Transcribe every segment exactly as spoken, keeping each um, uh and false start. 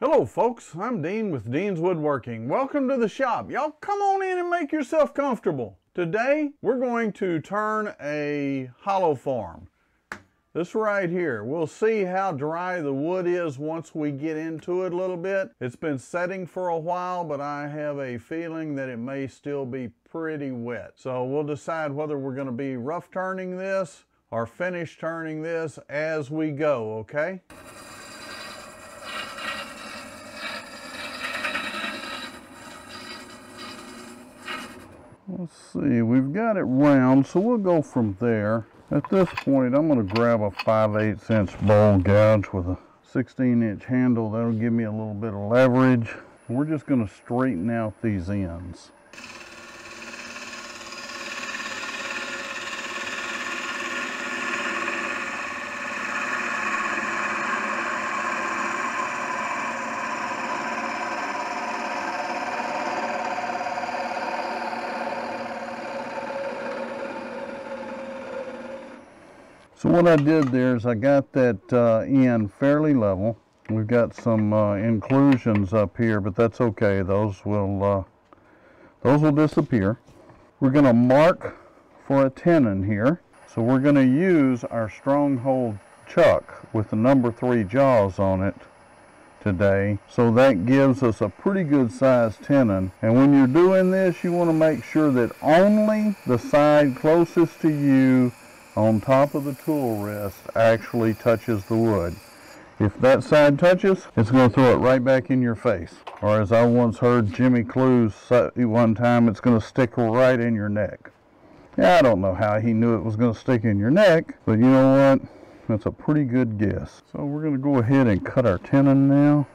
Hello folks, I'm Dean with Dean's Woodworking. Welcome to the shop. Y'all come on in and make yourself comfortable. Today we're going to turn a hollow form. This right here. We'll see how dry the wood is once we get into it a little bit. It's been setting for a while, but I have a feeling that it may still be pretty wet. So we'll decide whether we're going to be rough turning this or finish turning this as we go, okay? Let's see, we've got it round, so we'll go from there. At this point, I'm going to grab a five eighths inch bowl gouge with a sixteen inch handle. That'll give me a little bit of leverage. We're just going to straighten out these ends. So what I did there is I got that uh, end fairly level. We've got some uh, inclusions up here, but that's okay. Those will uh, those will disappear. We're going to mark for a tenon here. So we're going to use our stronghold chuck with the number three jaws on it today. So that gives us a pretty good sized tenon. And when you're doing this, you want to make sure that only the side closest to you on top of the tool rest actually touches the wood. If that side touches, it's going to throw it right back in your face. Or as I once heard Jimmy Clues say one time, it's going to stick right in your neck. Now, I don't know how he knew it was going to stick in your neck, but you know what? That's a pretty good guess. So we're going to go ahead and cut our tenon now.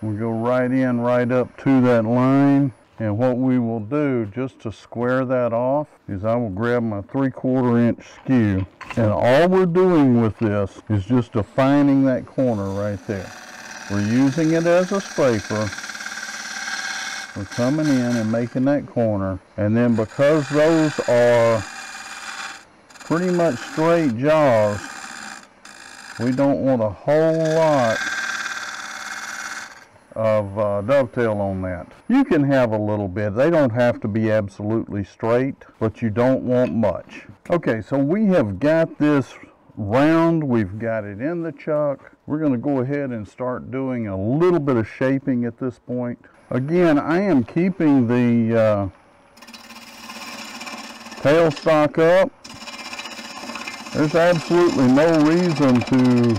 We go right in, right up to that line. And what we will do, just to square that off, is I will grab my three quarter inch skew. And all we're doing with this is just defining that corner right there. We're using it as a scraper. We're coming in and making that corner. And then because those are pretty much straight jaws, we don't want a whole lot of uh, dovetail on that. You can have a little bit. They don't have to be absolutely straight, but you don't want much. Okay, so we have got this round. We've got it in the chuck. We're going to go ahead and start doing a little bit of shaping at this point. Again, I am keeping the uh, tailstock up. There's absolutely no reason to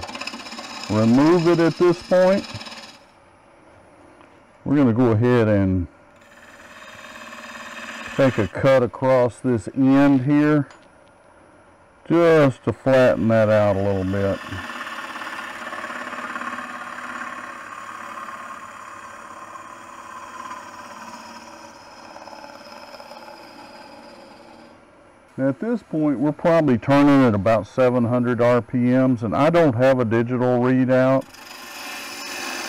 remove it at this point. We're going to go ahead and take a cut across this end here just to flatten that out a little bit. Now at this point we're probably turning at about seven hundred R P Ms, and I don't have a digital readout,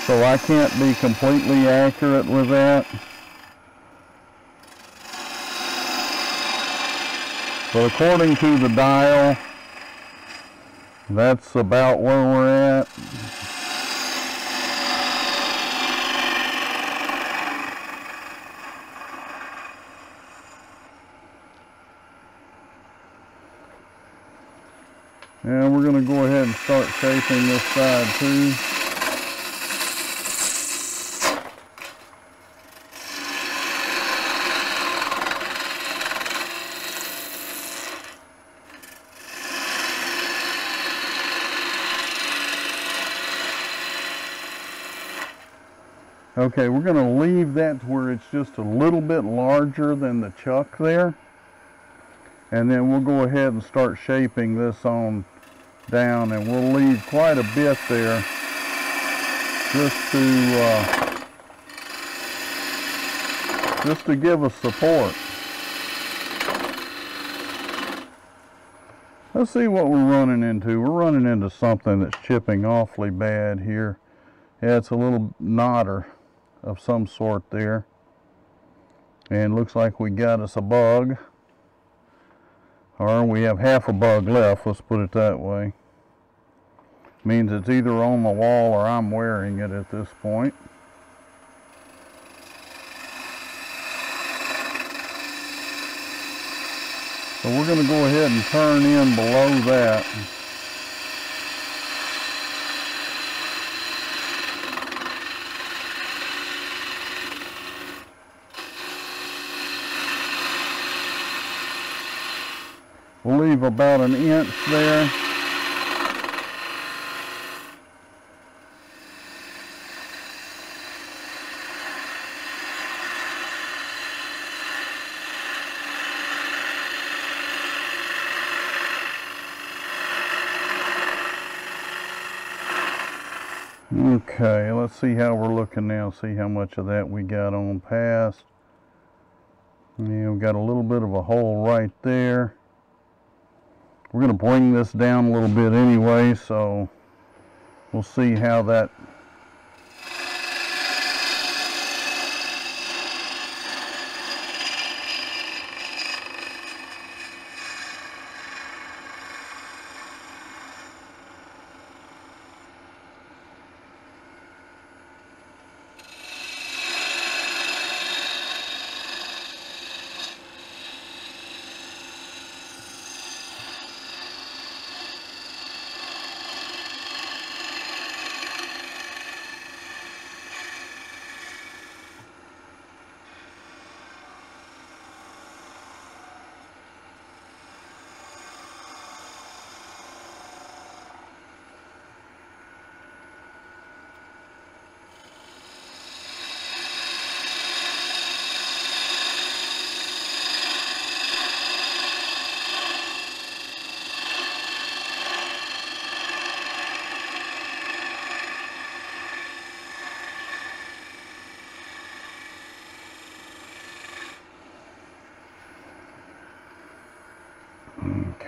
so I can't be completely accurate with that. But according to the dial, that's about where we're at. And we're going to go ahead and start shaping this side too. Okay, we're going to leave that where it's just a little bit larger than the chuck there. And then we'll go ahead and start shaping this on down, and we'll leave quite a bit there just to, uh, just to give us support. Let's see what we're running into. We're running into something that's chipping awfully bad here. Yeah, it's a little knotter of some sort there. And looks like we got us a bug. Or we have half a bug left, let's put it that way. Means it's either on the wall or I'm wearing it at this point. So we're going to go ahead and turn in below that. We'll leave about an inch there. Okay, let's see how we're looking now, see how much of that we got on past. Yeah, we've got a little bit of a hole right there. We're going to bring this down a little bit anyway, so we'll see how that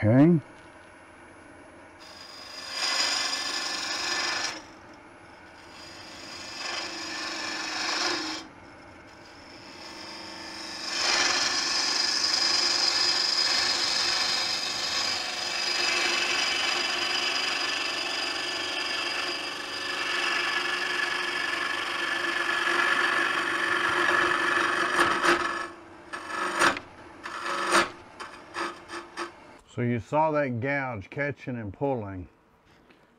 Okay. So you saw that gouge catching and pulling,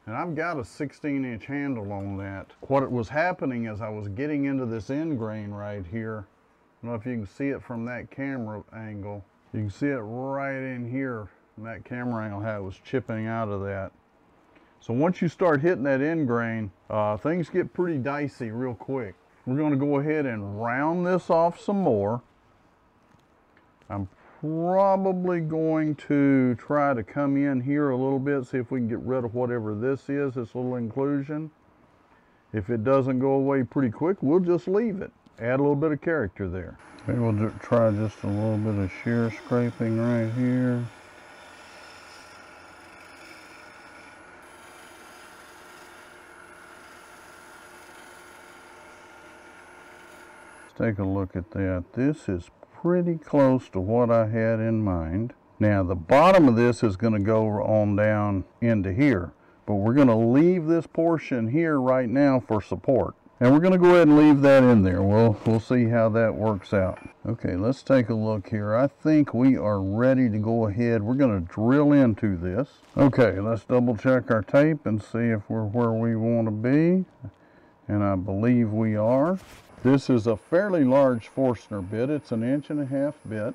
and I've got a sixteen inch handle on that. What was happening is I was getting into this end grain right here. I don't know if you can see it from that camera angle. You can see it right in here from that camera angle how it was chipping out of that. So once you start hitting that end grain, uh, things get pretty dicey real quick. We're going to go ahead and round this off some more. I'm probably going to try to come in here a little bit, see if we can get rid of whatever this is, this little inclusion. If it doesn't go away pretty quick, we'll just leave it. Add a little bit of character there. Maybe we'll try just a little bit of shear scraping right here. Let's take a look at that. This is pretty close to what I had in mind. Now the bottom of this is going to go on down into here, but we're going to leave this portion here right now for support, and we're going to go ahead and leave that in there. We'll, we'll see how that works out. Okay, let's take a look here. I think we are ready to go ahead. We're going to drill into this. Okay, let's double check our tape and see if we're where we want to be, and I believe we are. This is a fairly large Forstner bit. It's an inch and a half bit.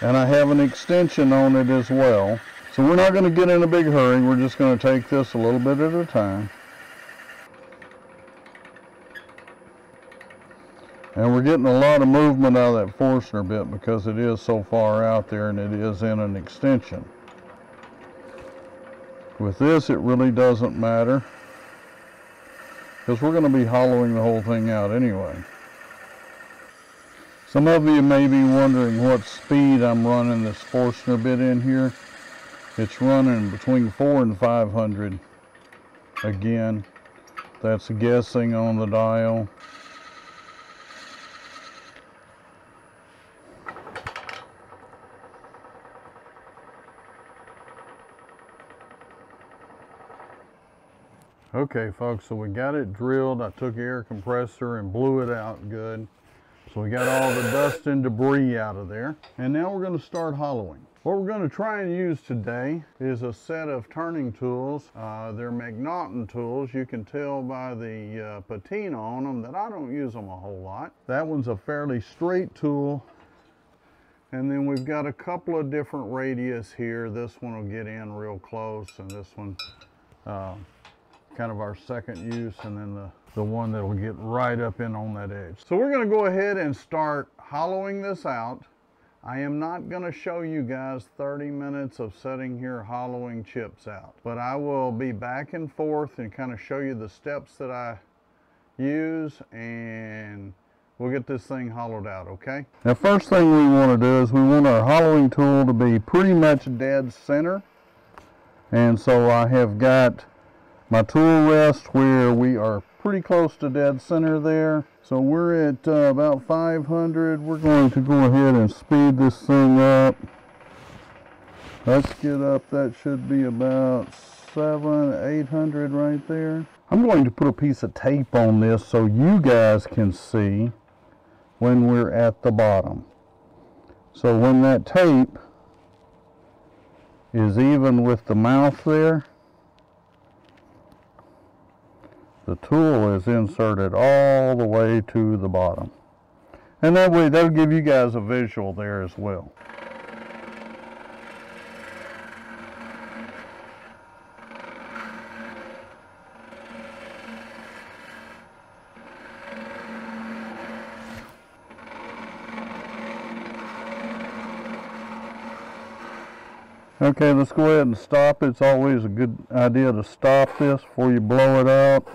And I have an extension on it as well. So we're not going to get in a big hurry. We're just going to take this a little bit at a time. And we're getting a lot of movement out of that Forstner bit because it is so far out there and it is in an extension. With this, it really doesn't matter, because we're going to be hollowing the whole thing out anyway. Some of you may be wondering what speed I'm running this Forstner bit in here. It's running between four and five hundred. Again, that's guessing on the dial. Okay, folks, so we got it drilled. I took air compressor and blew it out good. So we got all the dust and debris out of there. And now we're going to start hollowing. What we're going to try and use today is a set of turning tools. Uh, they're McNaughton tools. You can tell by the uh, patina on them that I don't use them a whole lot. That one's a fairly straight tool. And then we've got a couple of different radius here. This one will get in real close, and this one uh, kind of our second use, and then the, the one that will get right up in on that edge. So we're going to go ahead and start hollowing this out. I am not going to show you guys thirty minutes of sitting here hollowing chips out, but I will be back and forth and kind of show you the steps that I use, and we'll get this thing hollowed out, okay? Now, first thing we want to do is we want our hollowing tool to be pretty much dead center, and so I have got my tool rest where we are pretty close to dead center there. So we're at uh, about five hundred. We're going to go ahead and speed this thing up. Let's get up. That should be about seven, eight hundred right there. I'm going to put a piece of tape on this so you guys can see when we're at the bottom. So when that tape is even with the mouth there, the tool is inserted all the way to the bottom. And that way, that'll give you guys a visual there as well. Okay, let's go ahead and stop. It's always a good idea to stop this before you blow it up.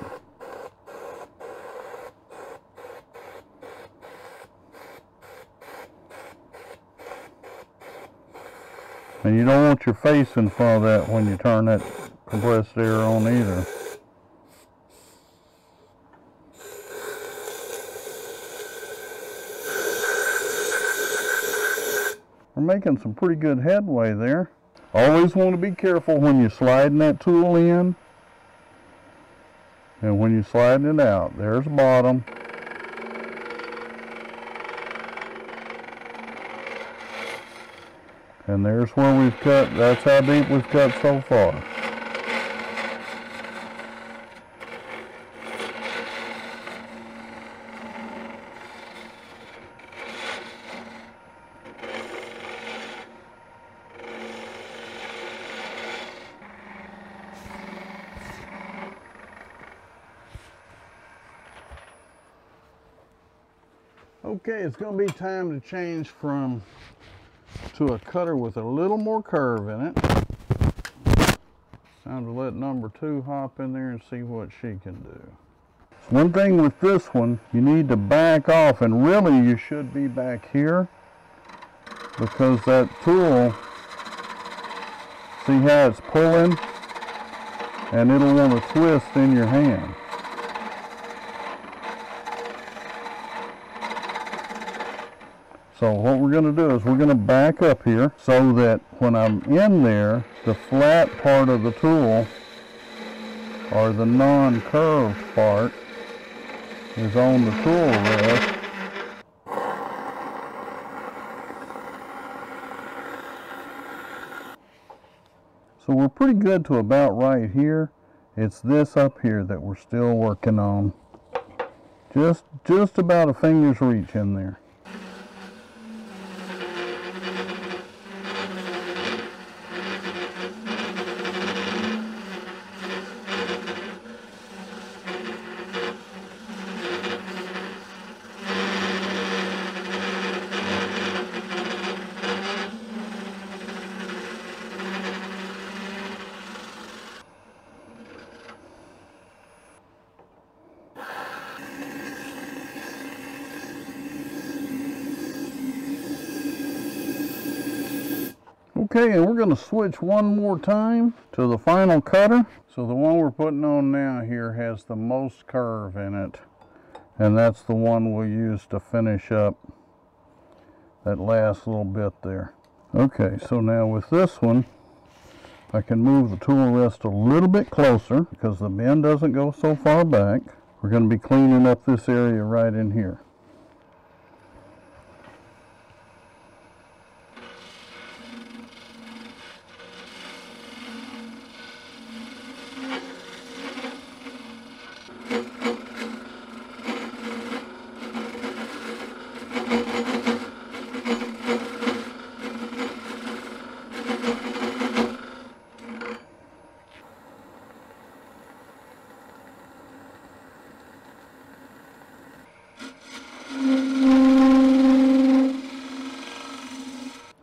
And you don't want your face in front of that when you turn that compressed air on either. We're making some pretty good headway there. Always want to be careful when you're sliding that tool in and when you're sliding it out. There's the bottom. And there's where we've cut. That's how deep we've cut so far. Okay, it's going to be time to change from to a cutter with a little more curve in it. Time to let number two hop in there and see what she can do. One thing with this one, you need to back off, and really you should be back here, because that tool, see how it's pulling, and it'll want to twist in your hand. So what we're going to do is we're going to back up here so that when I'm in there, the flat part of the tool, or the non-curved part, is on the tool rest. So we're pretty good to about right here. It's this up here that we're still working on. Just, just about a finger's reach in there. Okay, and we're going to switch one more time to the final cutter. So the one we're putting on now here has the most curve in it, and that's the one we'll use to finish up that last little bit there. Okay, so now with this one, I can move the tool rest a little bit closer because the bend doesn't go so far back. We're going to be cleaning up this area right in here.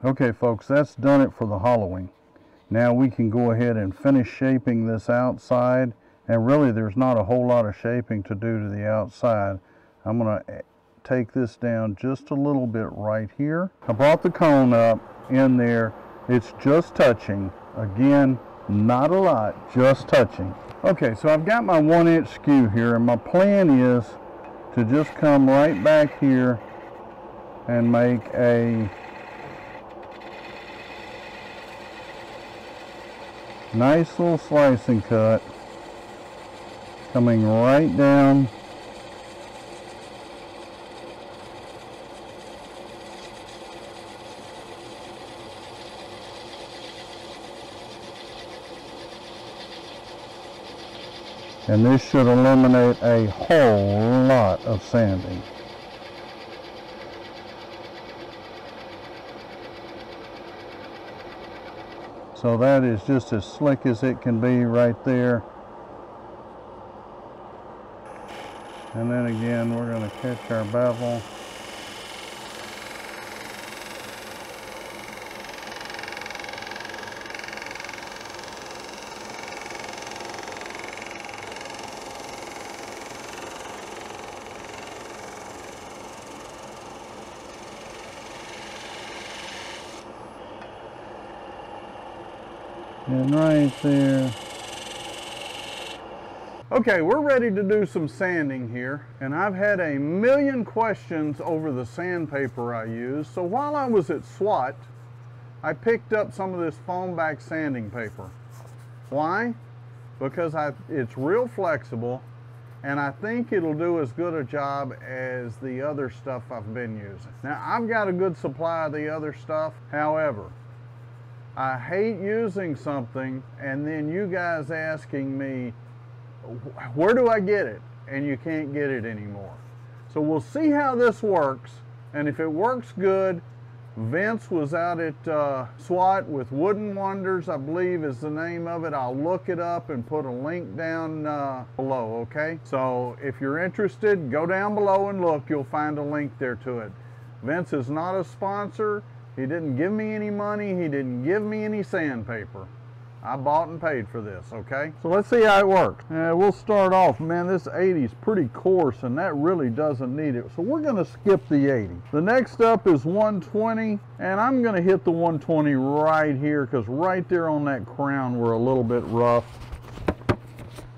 Okay folks, that's done it for the hollowing. Now we can go ahead and finish shaping this outside, and really there's not a whole lot of shaping to do to the outside. I'm going to take this down just a little bit right here. I brought the cone up in there. It's just touching. Again, not a lot, just touching. Okay, so I've got my one inch skew here, and my plan is to just come right back here and make a nice little slicing cut coming right down and this should eliminate a whole lot of sanding. So that is just as slick as it can be right there. And then again, we're going to catch our bevel. And right there. Okay, we're ready to do some sanding here, and I've had a million questions over the sandpaper I use. So while I was at SWAT, I picked up some of this foam back sanding paper. Why? Because I, it's real flexible, and I think it'll do as good a job as the other stuff I've been using. Now, I've got a good supply of the other stuff. However, I hate using something and then you guys asking me, where do I get it? And you can't get it anymore. So we'll see how this works, and if it works good, Vince was out at uh, SWAT with Wooden Wonders, I believe is the name of it. I'll look it up and put a link down uh, below, okay? So if you're interested, go down below and look. You'll find a link there to it. Vince is not a sponsor. He didn't give me any money. He didn't give me any sandpaper. I bought and paid for this, okay? So let's see how it works. Uh, we'll start off, man, this eighty is pretty coarse, and that really doesn't need it. So we're gonna skip the eighty. The next up is one twenty, and I'm gonna hit the one twenty right here, because right there on that crown, we're a little bit rough.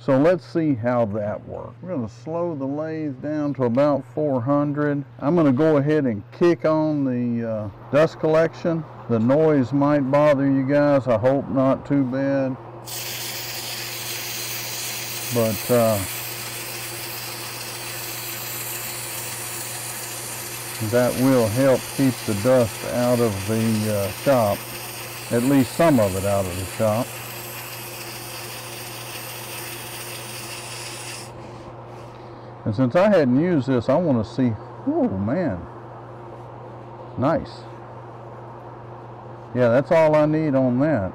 So let's see how that works. We're gonna slow the lathe down to about four hundred. I'm gonna go ahead and kick on the uh, dust collection. The noise might bother you guys. I hope not too bad. But uh, that will help keep the dust out of the uh, shop, at least some of it out of the shop. And since I hadn't used this, I want to see, oh man, nice. Yeah, that's all I need on that.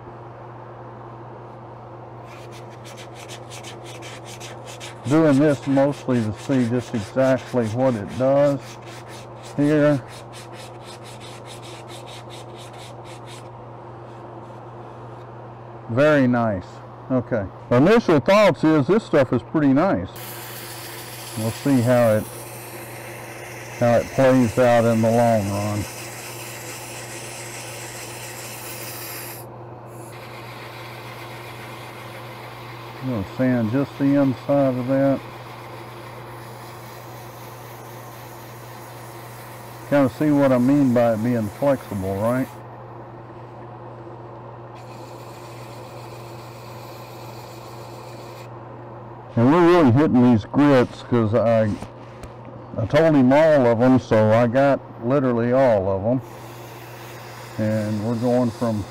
Doing this mostly to see just exactly what it does here. Very nice. Okay. Initial thoughts is this stuff is pretty nice. We'll see how it how it plays out in the long run. I'm going to sand just the inside of that. Kind of see what I mean by it being flexible, right? And we're really hitting these grits because I, I told him all of them, so I got literally all of them. And we're going from,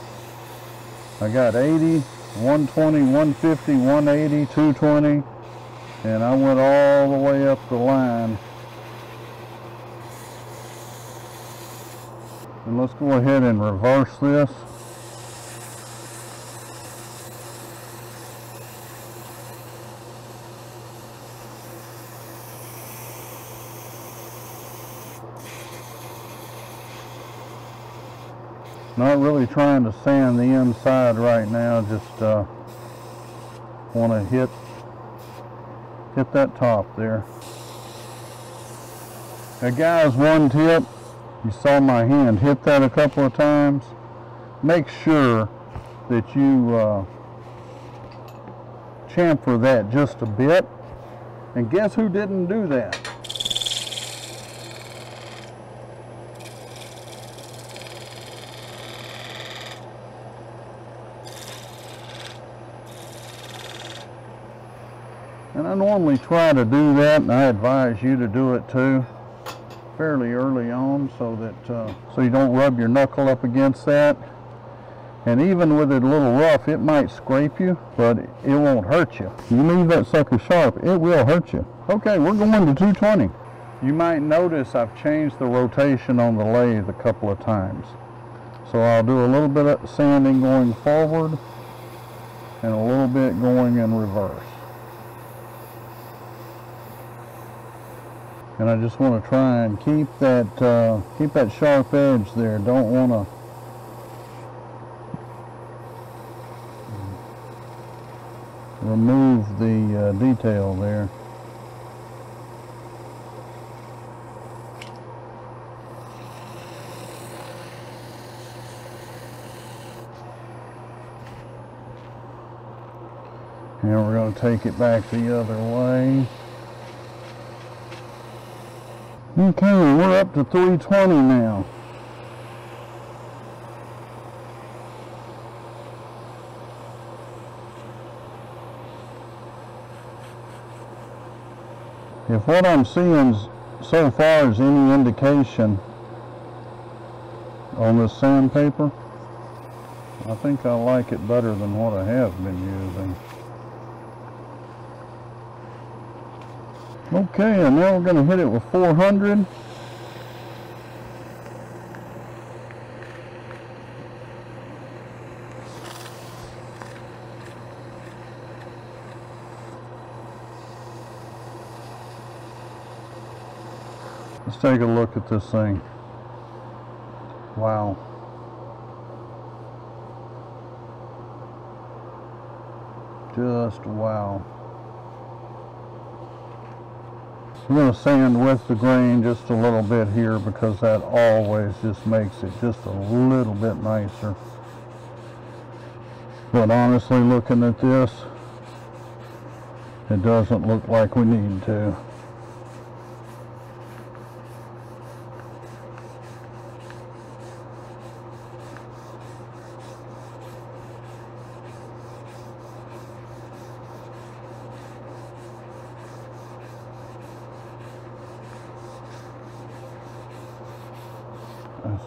I got eighty, one twenty, one fifty, one eighty, two twenty, and I went all the way up the line. And let's go ahead and reverse this. Not really trying to sand the inside right now, just uh, want to hit hit that top there. Now guys, one tip, you saw my hand hit that a couple of times. Make sure that you uh, chamfer that just a bit. And guess who didn't do that? And I normally try to do that, and I advise you to do it too, fairly early on, so that uh, so you don't rub your knuckle up against that. And even with it a little rough, it might scrape you, but it won't hurt you. You leave that sucker sharp, it will hurt you. Okay, we're going to two twenty. You might notice I've changed the rotation on the lathe a couple of times. So I'll do a little bit of sanding going forward and a little bit going in reverse. And I just want to try and keep that uh, keep that sharp edge there. Don't want to remove the uh, detail there. And we're going to take it back the other way. Okay, we're up to three twenty now. If what I'm seeing so far is any indication on this sandpaper, I think I like it better than what I have been using. Okay, and now we're going to hit it with four hundred. Let's take a look at this thing. Wow. Just wow. I'm going to sand with the grain just a little bit here because that always just makes it just a little bit nicer. But honestly, looking at this, it doesn't look like we need to.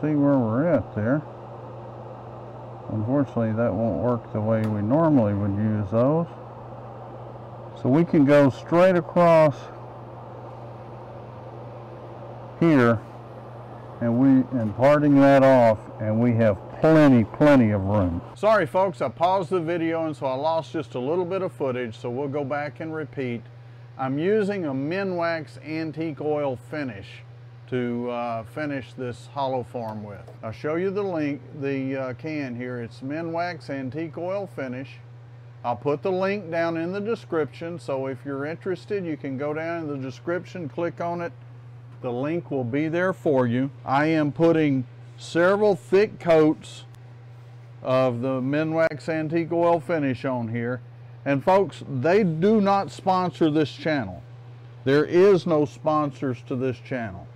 See where we're at there. Unfortunately, that won't work the way we normally would use those. So we can go straight across here, and we and parting that off, and we have plenty, plenty of room. Sorry folks, I paused the video, and so I lost just a little bit of footage, so we'll go back and repeat. I'm using a Minwax Antique Oil Finish to uh, finish this hollow form with. I'll show you the link, the uh, can here. It's Minwax Antique Oil Finish. I'll put the link down in the description, so if you're interested, you can go down in the description, click on it. The link will be there for you. I am putting several thick coats of the Minwax Antique Oil Finish on here. And folks, they do not sponsor this channel. There is no sponsors to this channel.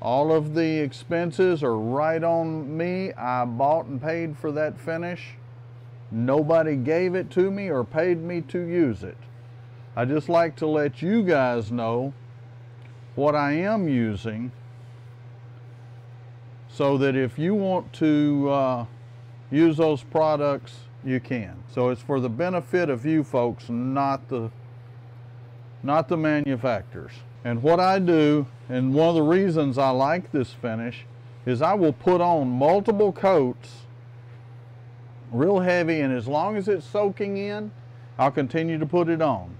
All of the expenses are right on me. I bought and paid for that finish. Nobody gave it to me or paid me to use it. I just like to let you guys know what I am using, so that if you want to uh, use those products, you can. So it's for the benefit of you folks, not the, not the manufacturers. And what I do, and one of the reasons I like this finish, is I will put on multiple coats, real heavy, and as long as it's soaking in, I'll continue to put it on.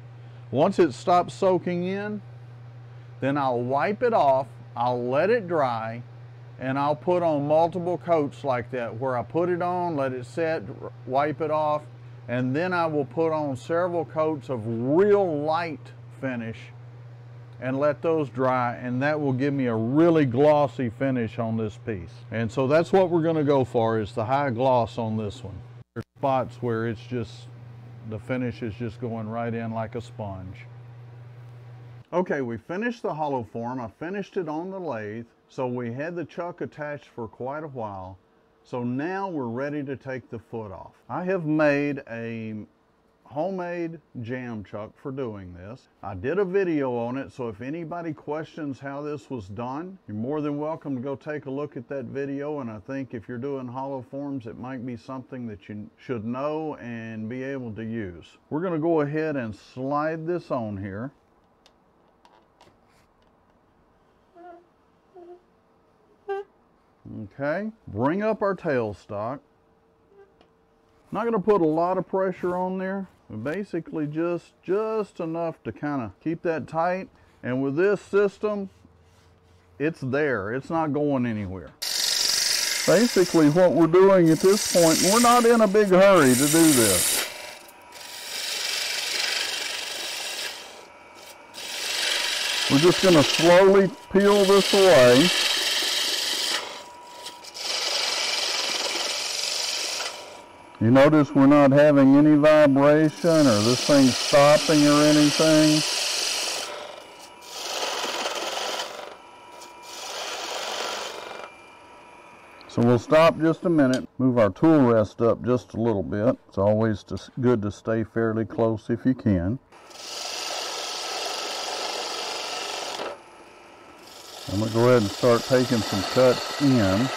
Once it stops soaking in, then I'll wipe it off, I'll let it dry, and I'll put on multiple coats like that, where I put it on, let it set, wipe it off, and then I will put on several coats of real light finish and let those dry, and that will give me a really glossy finish on this piece. And so that's what we're gonna go for, is the high gloss on this one. There's spots where it's just, the finish is just going right in like a sponge. Okay, we finished the hollow form. I finished it on the lathe, so we had the chuck attached for quite a while. So now we're ready to take the foot off. I have made a homemade jam chuck for doing this. I did a video on it, so if anybody questions how this was done, you're more than welcome to go take a look at that video. And I think if you're doing hollow forms, it might be something that you should know and be able to use. We're going to go ahead and slide this on here. Okay, bring up our tailstock. Not going to put a lot of pressure on there, basically just just enough to kind of keep that tight. And with this system, it's there, it's not going anywhere. Basically what we're doing at this point, we're not in a big hurry to do this. We're just going to slowly peel this away. You notice we're not having any vibration or this thing stopping or anything. So we'll stop just a minute, move our tool rest up just a little bit. It's always good to stay fairly close if you can. I'm going to go ahead and start taking some cuts in.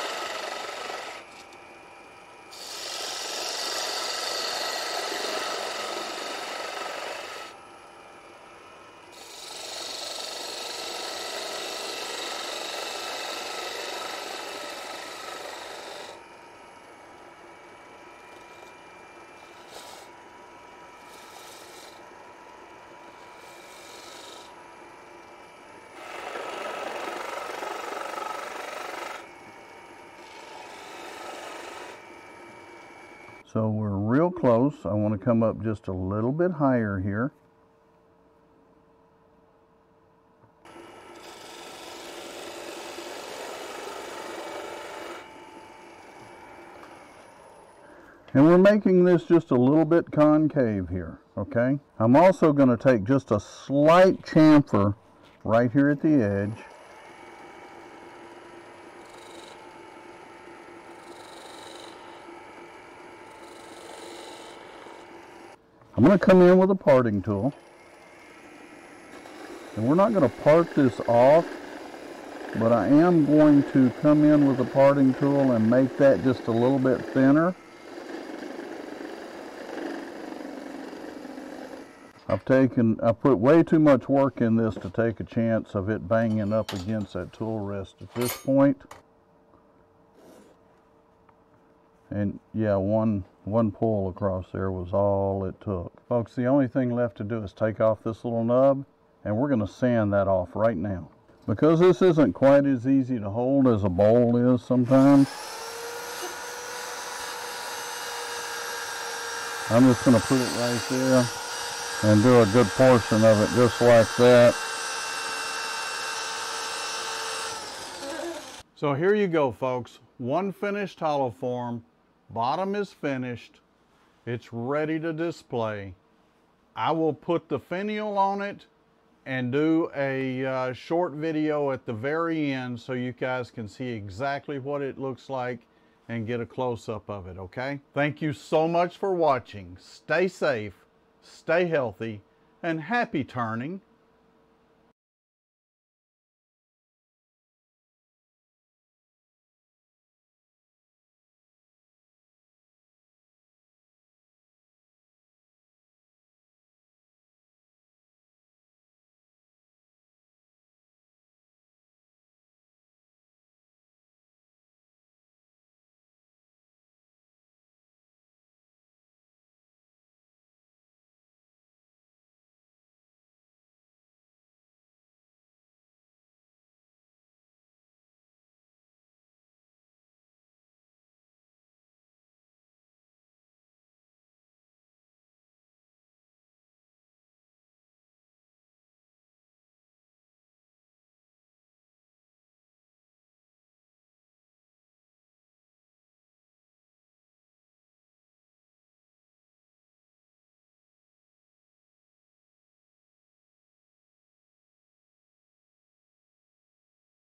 So we're real close. I want to come up just a little bit higher here. And we're making this just a little bit concave here, okay? I'm also going to take just a slight chamfer right here at the edge. I'm going to come in with a parting tool, and we're not going to part this off, but I am going to come in with a parting tool and make that just a little bit thinner. I've taken, I put way too much work in this to take a chance of it banging up against that tool rest at this point. And yeah, one one pull across there was all it took. Folks, the only thing left to do is take off this little nub, and we're going to sand that off right now. Because this isn't quite as easy to hold as a bowl is sometimes, I'm just going to put it right there and do a good portion of it just like that. So here you go, folks. One finished hollow form. Bottom is finished, it's ready to display, I will put the finial on it and do a uh, short video at the very end so you guys can see exactly what it looks like and get a close-up of it, okay? Thank you so much for watching. Stay safe, stay healthy, and happy turning.